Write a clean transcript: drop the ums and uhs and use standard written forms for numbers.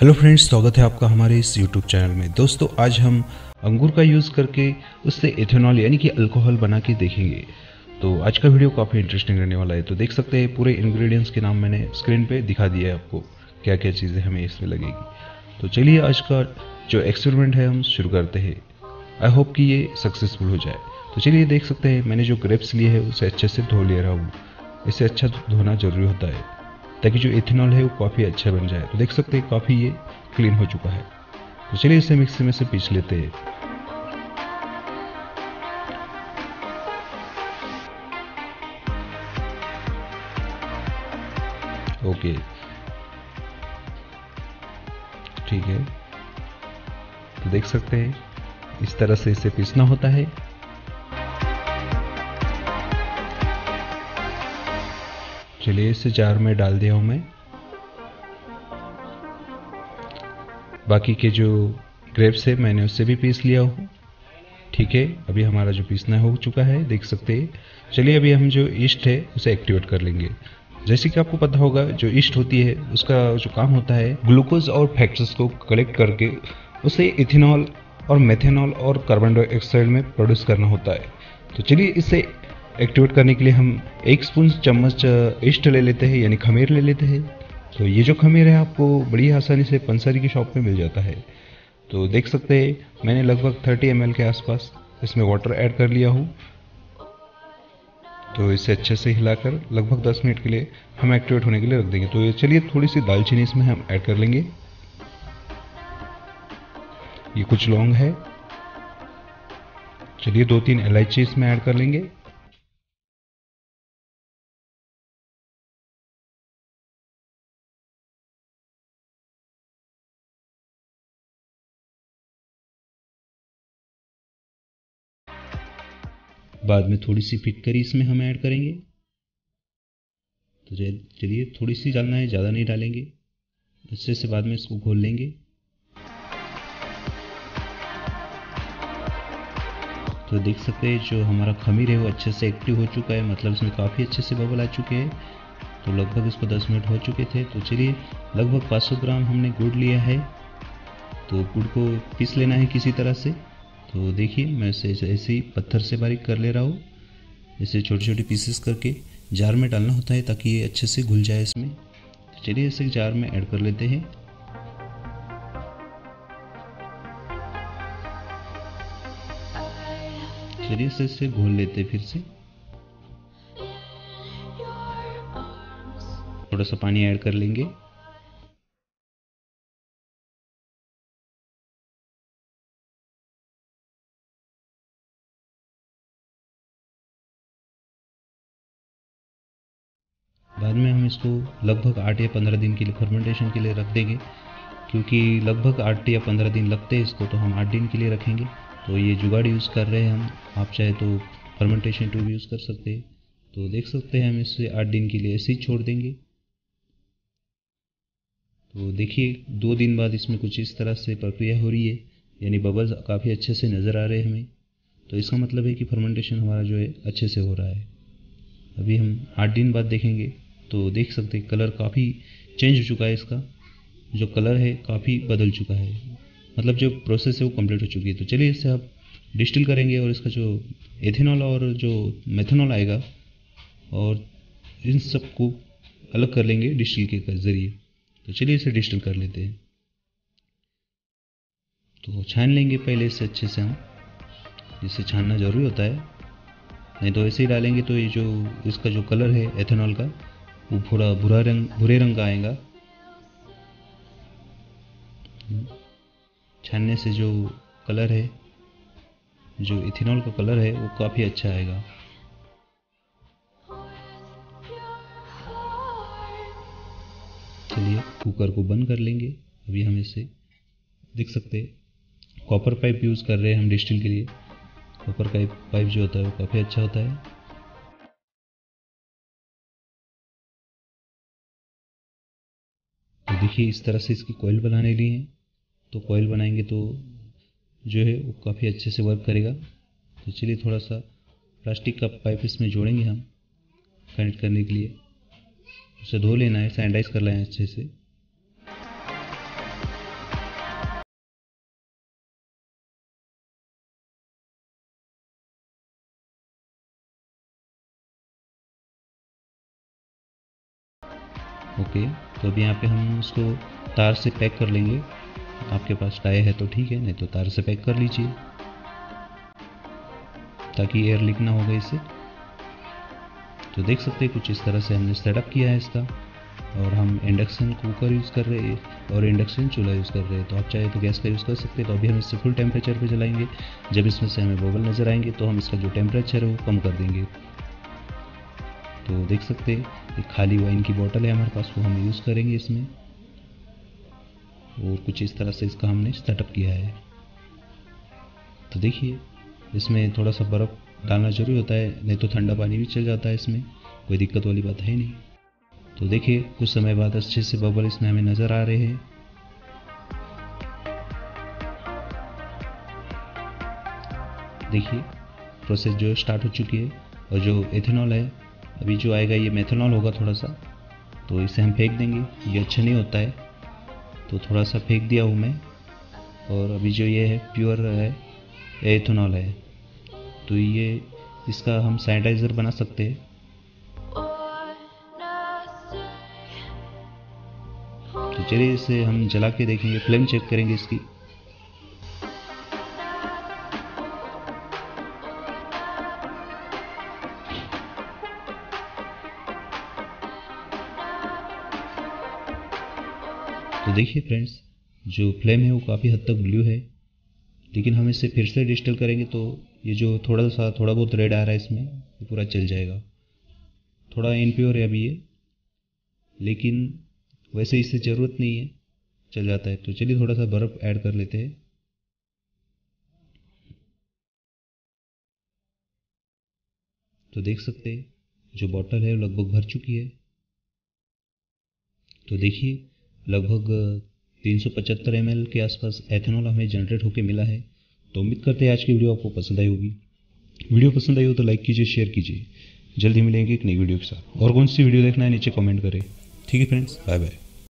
Hello friends, स्वागत है आपका हमारे इस यूट्यूब चैनल में। दोस्तों, आज हम अंगूर का यूज़ करके उससे एथेनॉल यानी कि अल्कोहल बना के देखेंगे। तो आज का वीडियो काफ़ी इंटरेस्टिंग रहने वाला है। तो देख सकते हैं पूरे इंग्रेडिएंट्स के नाम मैंने स्क्रीन पे दिखा दिया है आपको, क्या क्या चीज़ें हमें इसमें लगेगी। तो चलिए आज का जो एक्सपेरिमेंट है हम शुरू करते हैं। आई होप कि ये सक्सेसफुल हो जाए। तो चलिए देख सकते हैं मैंने जो ग्रेप्स लिए है उसे अच्छे से धो ले रहा हूँ। इसे अच्छा धोना ज़रूरी होता है ताकि जो एथेनॉल है वो काफ़ी अच्छा बन जाए। तो देख सकते हैं काफ़ी ये क्लीन हो चुका है। तो चलिए इसे मिक्सी में से पीस लेते हैं। ओके, ठीक है। तो देख सकते हैं इस तरह से इसे पीसना होता है। चलिए इसे जार में डाल दिया हूं मैं। बाकी के जो ग्रेप्स है मैंने उससे भी पीस लिया हूँ। ठीक है, अभी हमारा जो पीसना हो चुका है, देख सकते हैं। चलिए अभी हम जो यीस्ट है उसे एक्टिवेट कर लेंगे। जैसे कि आपको पता होगा जो यीस्ट होती है उसका जो काम होता है ग्लूकोज और फैक्टर्स को कलेक्ट करके उसे इथेनॉल और मेथेनॉल और कार्बन डाइऑक्साइड में प्रोड्यूस करना होता है। तो चलिए इसे एक्टिवेट करने के लिए हम एक स्पून चम्मच यीस्ट ले लेते हैं यानी खमीर ले लेते हैं। तो ये जो खमीर है आपको बड़ी आसानी से पंसारी की शॉप में मिल जाता है। तो देख सकते हैं मैंने लगभग 30 ml के आसपास इसमें वाटर ऐड कर लिया हूँ। तो इसे अच्छे से हिलाकर लगभग 10 मिनट के लिए हम एक्टिवेट होने के लिए रख देंगे। तो चलिए थोड़ी सी दालचीनी इसमें हम ऐड कर लेंगे। ये कुछ लौंग है। चलिए 2-3 इलायची इसमें ऐड कर लेंगे। बाद में थोड़ी सी फिटकरी इसमें हम ऐड करेंगे। तो चलिए थोड़ी सी डालना है, ज़्यादा नहीं डालेंगे। अच्छे से बाद में इसको घोल लेंगे। तो देख सकते हैं जो हमारा खमीर है वो अच्छे से एक्टिव हो चुका है, मतलब इसमें काफ़ी अच्छे से बबल आ चुके हैं। तो लगभग इसको 10 मिनट हो चुके थे। तो चलिए लगभग 500 ग्राम हमने गुड़ लिया है। तो गुड़ को पीस लेना है किसी तरह से। तो देखिए मैं इसे ऐसे ही पत्थर से बारीक कर ले रहा हूँ। इसे छोटे छोटे पीसेस करके जार में डालना होता है ताकि ये अच्छे से घुल जाए इसमें। तो चलिए इसे जार में ऐड कर लेते हैं। चलिए इसे घोल लेते हैं फिर से। थोड़ा सा पानी ऐड कर लेंगे। बाद में हम इसको लगभग 8 या 15 दिन के लिए फर्मेंटेशन के लिए रख देंगे, क्योंकि लगभग 8 या 15 दिन लगते हैं इसको। तो हम 8 दिन के लिए रखेंगे। तो ये जुगाड़ यूज़ कर रहे हैं हम। आप चाहे तो फर्मेंटेशन ट्यूब यूज़ कर सकते हैं। तो देख सकते हैं हम इसे 8 दिन के लिए ऐसे ही छोड़ देंगे। तो देखिए 2 दिन बाद इसमें कुछ इस तरह से प्रक्रिया हो रही है, यानी बबल्स काफ़ी अच्छे से नज़र आ रहे हैं हमें। तो इसका मतलब है कि फर्मेंटेशन हमारा जो है अच्छे से हो रहा है। अभी हम 8 दिन बाद देखेंगे। तो देख सकते हैं कलर काफ़ी चेंज हो चुका है। इसका जो कलर है काफ़ी बदल चुका है, मतलब जो प्रोसेस है वो कंप्लीट हो चुकी है। तो चलिए इससे आप डिस्टिल करेंगे और इसका जो एथेनॉल और जो मेथेनॉल आएगा और इन सबको अलग कर लेंगे डिस्टिल के ज़रिए। तो चलिए इसे डिस्टिल कर लेते हैं। तो छान लेंगे पहले इसे अच्छे से हम। इसे छानना ज़रूरी होता है, नहीं तो ऐसे ही डालेंगे तो ये जो इसका जो कलर है एथेनॉल का वो पूरा भूरे रंग का आएगा। छानने से जो कलर है, जो इथेनॉल का कलर है वो काफ़ी अच्छा आएगा। चलिए कुकर को बंद कर लेंगे। अभी हम इसे देख सकते हैं कॉपर पाइप यूज़ कर रहे हैं हम डिस्टिल के लिए। कॉपर पाइप जो होता है वो काफ़ी अच्छा होता है। देखिए इस तरह से इसकी कॉइल बनाने ली है। तो कॉइल बनाएंगे तो जो है वो काफ़ी अच्छे से वर्क करेगा। तो चलिए थोड़ा सा प्लास्टिक का पाइप इसमें जोड़ेंगे हम कनेक्ट करने के लिए। उसे धो लेना है, सैनिटाइज कर लेना है अच्छे से। ओके, तो अब यहाँ पे हम इसको तार से पैक कर लेंगे। आपके पास टाई है तो ठीक है, नहीं तो तार से पैक कर लीजिए ताकि एयर लीक ना होगा इससे। तो देख सकते हैं कुछ इस तरह से हमने सेटअप किया है इसका। और हम इंडक्शन कुकर यूज़ कर रहे हैं और इंडक्शन चूल्हा यूज़ कर रहे हैं, तो आप चाहे तो गैस का यूज़ कर सकते हैं। तो अभी हम इसे फुल टेम्परेचर पे जलाएंगे। जब इसमें से हमें बबल नज़र आएंगे तो हम इसका जो टेम्परेचर है वो कम कर देंगे। तो देख सकते हैं खाली वाइन की बॉटल है हमारे पास, वो हम यूज़ करेंगे इसमें। और कुछ इस तरह से इसका हमने सेटअप किया है। तो देखिए इसमें थोड़ा सा बर्फ़ डालना जरूरी होता है, नहीं तो ठंडा पानी भी चल जाता है, इसमें कोई दिक्कत वाली बात है नहीं। तो देखिए कुछ समय बाद अच्छे से बबल इसमें हमें नज़र आ रहे हैं। देखिए प्रोसेस जो स्टार्ट हो चुकी है। और जो एथेनॉल है अभी जो आएगा ये मेथेनॉल होगा थोड़ा सा, तो इसे हम फेंक देंगे, ये अच्छा नहीं होता है। तो थोड़ा सा फेंक दिया हूँ मैं। और अभी जो ये है प्योर है एथेनॉल है, तो ये इसका हम सैनिटाइज़र बना सकते हैं। तो चलिए इसे हम जला के देखेंगे, फ्लेम चेक करेंगे इसकी। तो देखिए फ्रेंड्स जो फ्लेम है वो काफ़ी हद तक ब्लू है, लेकिन हम इसे फिर से डिस्टिल करेंगे तो ये जो थोड़ा बहुत रेड आ रहा है इसमें ये पूरा चल जाएगा। थोड़ा इम्प्योर है अभी ये, लेकिन वैसे इससे ज़रूरत नहीं है, चल जाता है। तो चलिए थोड़ा सा बर्फ़ ऐड कर लेते हैं। तो देख सकते हैं जो बॉटल है लगभग भर चुकी है। तो देखिए लगभग 375 ml के आसपास एथेनॉल हमें जनरेट होकर मिला है। तो उम्मीद करते हैं आज की वीडियो आपको पसंद आई होगी। वीडियो पसंद आई हो तो लाइक कीजिए, शेयर कीजिए। जल्दी मिलेंगे एक नई वीडियो के साथ। और कौन सी वीडियो देखना है नीचे कमेंट करें। ठीक है फ्रेंड्स, बाय बाय।